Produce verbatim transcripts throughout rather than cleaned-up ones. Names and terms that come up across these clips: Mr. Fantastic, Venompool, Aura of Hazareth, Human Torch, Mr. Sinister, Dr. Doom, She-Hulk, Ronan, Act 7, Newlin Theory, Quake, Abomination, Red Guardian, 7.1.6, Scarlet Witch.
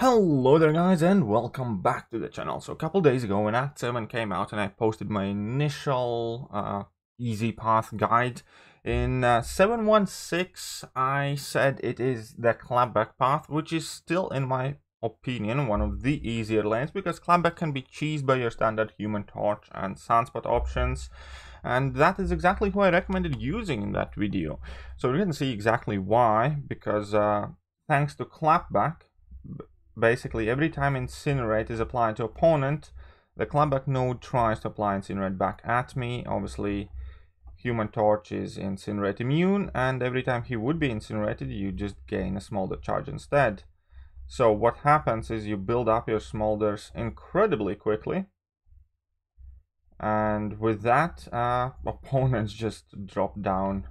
Hello there guys and welcome back to the channel. So a couple days ago when Act seven came out and I posted my initial uh, easy path guide, in uh, seven one six I said it is the clapback path, which is still in my opinion one of the easier lanes because clapback can be cheesed by your standard Human Torch and Sunspot options, and that is exactly who I recommended using in that video. So we can see exactly why, because uh, thanks to clapback, basically every time Incinerate is applied to opponent, the clapback node tries to apply Incinerate back at me. Obviously Human Torch is Incinerate immune, and every time he would be incinerated you just gain a smolder charge instead. So what happens is you build up your smolders incredibly quickly, and with that uh, opponents just drop down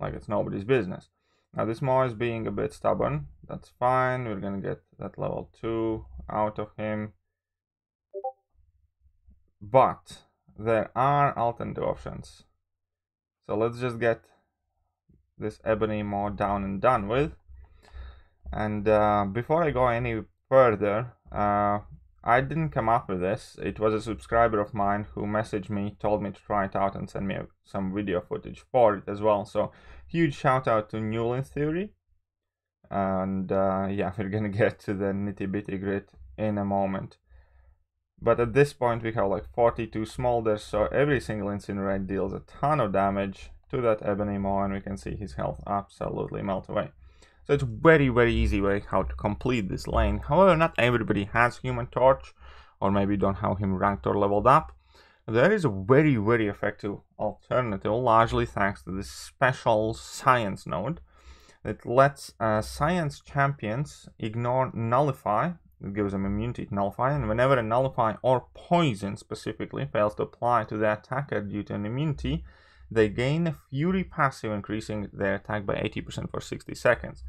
like it's nobody's business. Now this Moe is being a bit stubborn, that's fine, we're gonna get that level two out of him. But there are alternative options. So let's just get this Ebony Moe down and done with. And uh, before I go any further, uh, I didn't come up with this. It was a subscriber of mine who messaged me, told me to try it out and send me a, some video footage for it as well. So huge shout out to Newlin Theory. And uh, yeah, we're gonna get to the nitty bitty grit in a moment. But at this point we have like forty-two smolders, so every single Incinerate deals a ton of damage to that Ebony Maw, and we can see his health absolutely melt away. So it's very very easy way how to complete this lane. However, not everybody has Human Torch, or maybe don't have him ranked or leveled up. There is a very very effective alternative, largely thanks to this special science node. It lets uh, science champions ignore Nullify. It gives them immunity to Nullify, and whenever a Nullify or Poison specifically fails to apply to the attacker due to an immunity, they gain a Fury passive, increasing their attack by eighty percent for sixty seconds.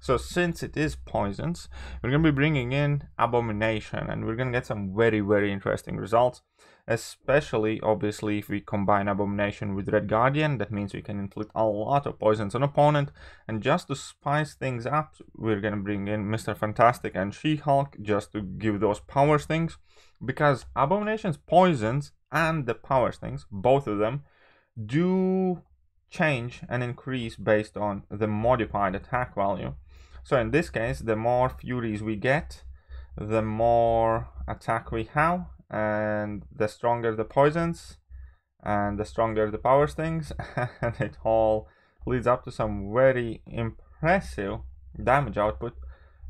So since it is poisons, we're going to be bringing in Abomination, and we're going to get some very very interesting results, especially obviously if we combine Abomination with Red Guardian. That means we can inflict a lot of poisons on opponent, and just to spice things up we're going to bring in Mister Fantastic and She-Hulk just to give those power stings, because Abomination's poisons and the power stings, both of them, do change and increase based on the modified attack value. So in this case, the more furies we get, the more attack we have, and the stronger the poisons and the stronger the power stings, and it all leads up to some very impressive damage output,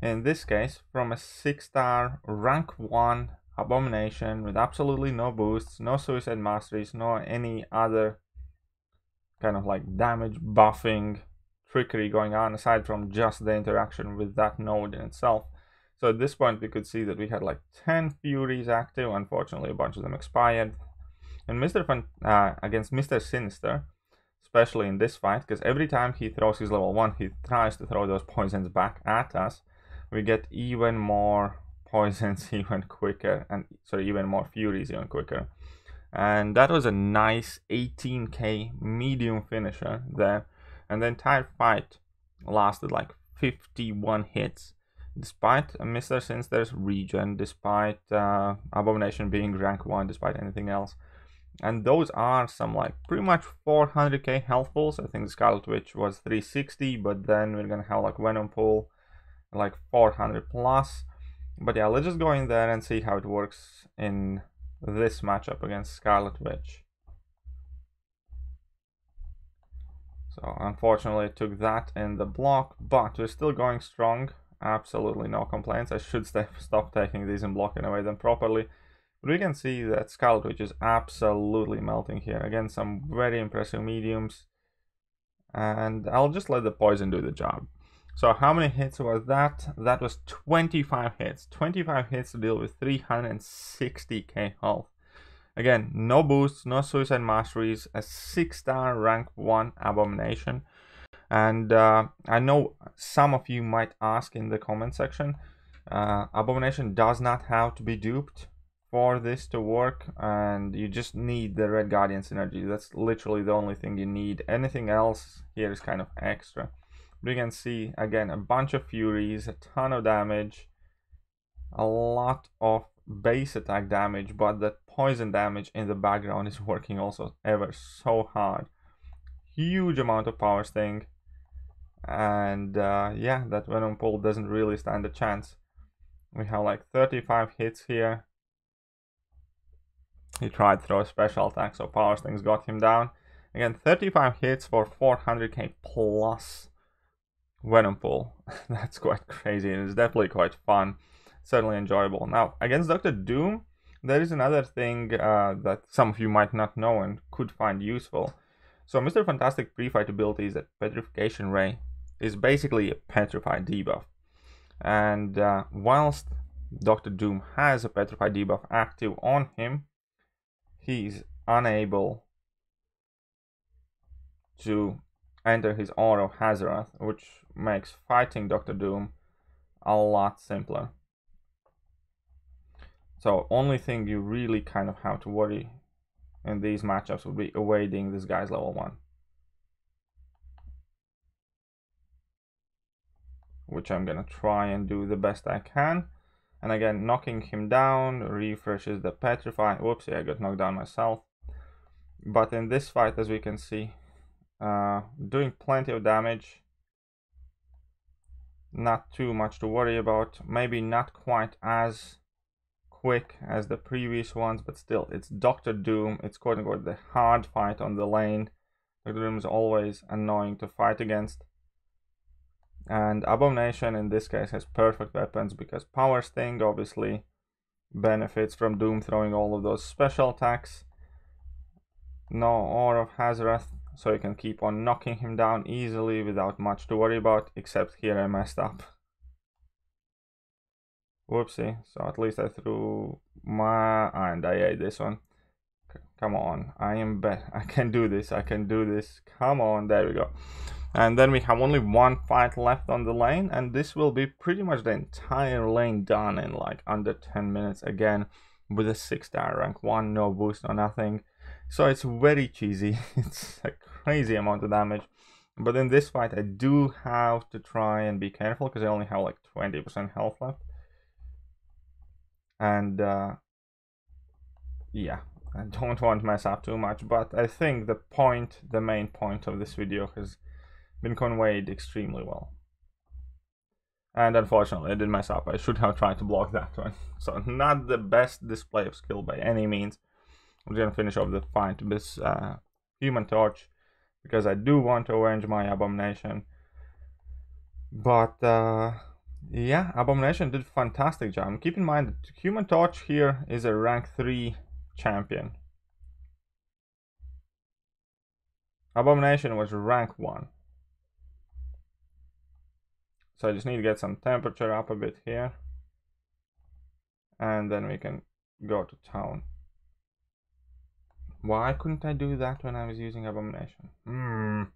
in this case from a six star rank one Abomination with absolutely no boosts, no suicide masteries, no any other kind of like damage buffing trickery going on aside from just the interaction with that node in itself. So at this point we could see that we had like ten furies active. Unfortunately a bunch of them expired, and Mister Fan uh, against Mister Sinister, especially in this fight, because every time he throws his level one he tries to throw those poisons back at us, we get even more poisons even quicker, and so even more furies even quicker. And that was a nice eighteen K medium finisher there, and the entire fight lasted like fifty-one hits, despite Mister Sinister's regen, despite uh, Abomination being rank one, despite anything else. And those are some like pretty much four hundred K health pools. I think the Scarlet Witch was three sixty, but then we're gonna have like Venompool like four hundred plus. But yeah, let's just go in there and see how it works in this matchup against Scarlet Witch. So unfortunately it took that in the block, but we're still going strong. Absolutely no complaints. I should st stop taking these and blocking away them properly. But we can see that Scarlet Witch is absolutely melting here. Again, some very impressive mediums. And I'll just let the poison do the job. So how many hits was that? That was twenty-five hits. twenty-five hits to deal with three hundred sixty K health. Again, no boosts, no suicide masteries, a six star rank one Abomination. And uh, I know some of you might ask in the comment section, uh, Abomination does not have to be duped for this to work, and you just need the Red Guardian synergy. That's literally the only thing you need. Anything else here is kind of extra. We can see again a bunch of Furies, a ton of damage, a lot of base attack damage, but that poison damage in the background is working also ever so hard. Huge amount of power sting, and uh, yeah, that Venompool doesn't really stand a chance. We have like thirty-five hits here. He tried to throw a special attack, so power stings got him down. Again, thirty-five hits for four hundred K plus Venompool. That's quite crazy, and it's definitely quite fun. Certainly enjoyable. Now, against Doctor Doom, there is another thing uh, that some of you might not know and could find useful. So Mister Fantastic pre-fight ability is that Petrification Ray is basically a petrified debuff. And uh, whilst Doctor Doom has a petrified debuff active on him, he's unable to enter his Aura of Hazareth, which makes fighting Doctor Doom a lot simpler. So only thing you really kind of have to worry in these matchups would be evading this guy's level one, which I'm gonna try and do the best I can. And again, knocking him down refreshes the petrify. Whoopsie, I got knocked down myself. But in this fight, as we can see, uh, doing plenty of damage. Not too much to worry about. Maybe not quite as quick as the previous ones, but still, it's Doctor Doom. It's quote unquote the hard fight on the lane. Doctor Doom is always annoying to fight against. And Abomination in this case has perfect weapons because Power Sting obviously benefits from Doom throwing all of those special attacks. No Aura of Hazareth, so you can keep on knocking him down easily without much to worry about, except here I messed up. Whoopsie, so at least I threw my... and I ate this one. C come on, I am bet. I can do this, I can do this. Come on, there we go. And then we have only one fight left on the lane, and this will be pretty much the entire lane done in like under ten minutes again with a six star rank one, no boost, no nothing. So it's very cheesy. It's a crazy amount of damage. But in this fight, I do have to try and be careful because I only have like twenty percent health left. And uh, yeah, I don't want to mess up too much, but I think the point, the main point of this video has been conveyed extremely well. And unfortunately I did mess up. I should have tried to block that one. So not the best display of skill by any means. I'm gonna finish off the fight with this uh, Human Torch because I do want to avenge my Abomination. But uh, yeah, Abomination did a fantastic job. And keep in mind that Human Torch here is a rank three champion. Abomination was rank one. So I just need to get some temperature up a bit here, and then we can go to town. Why couldn't I do that when I was using Abomination? Mm.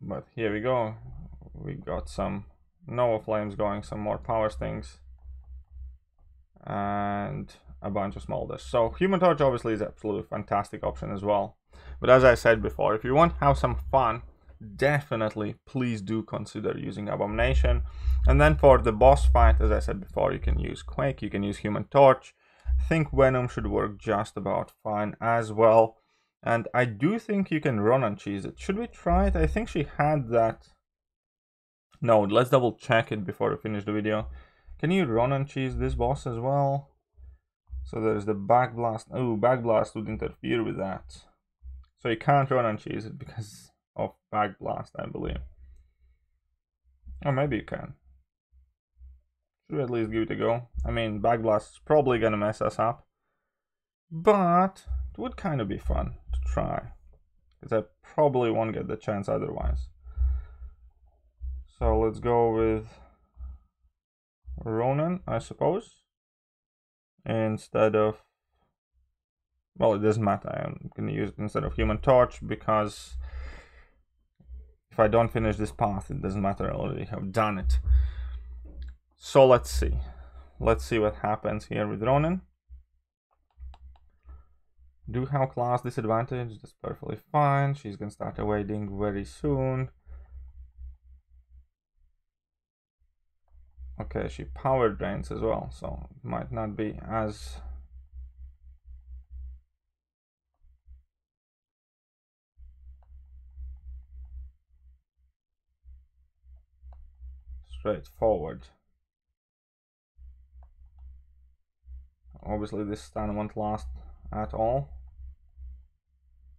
But here we go. We got some Nova Flames going, some more Power Stings, and a bunch of Smolders. So Human Torch obviously is an absolutely fantastic option as well. But as I said before, if you want to have some fun, definitely please do consider using Abomination. And then for the boss fight, as I said before, you can use Quake, you can use Human Torch. I think Venom should work just about fine as well. And I do think you can Ronan cheese it. Should we try it? I think she had that. No, let's double check it before we finish the video. Can you Ronan cheese this boss as well? So there's the Backblast. Oh, Backblast would interfere with that. So you can't run and cheese it because of Backblast, I believe. Or maybe you can. Should we at least give it a go? I mean, Backblast is probably gonna mess us up. But it would kind of be fun to try. Because I probably won't get the chance otherwise. So let's go with Ronan, I suppose. Instead of... well, it doesn't matter, I'm going to use it instead of Human Torch because if I don't finish this path, it doesn't matter, I already have done it. So let's see. Let's see what happens here with Ronan. do have class disadvantage, that's perfectly fine. She's gonna start evading very soon. Okay, she power drains as well, so it might not be as straightforward. Obviously this stun won't last at all.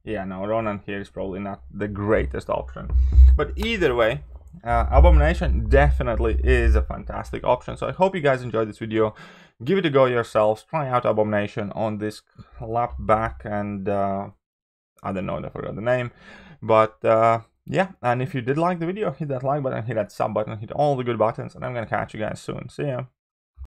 Yeah, no, Ronan here is probably not the greatest option, but either way, uh, Abomination definitely is a fantastic option. So I hope you guys enjoyed this video. Give it a go yourselves, try out Abomination on this clapback, and uh, I don't know, I forgot the name, but uh, yeah. And if you did like the video, hit that like button, hit that sub button, hit all the good buttons, and I'm gonna catch you guys soon. See ya.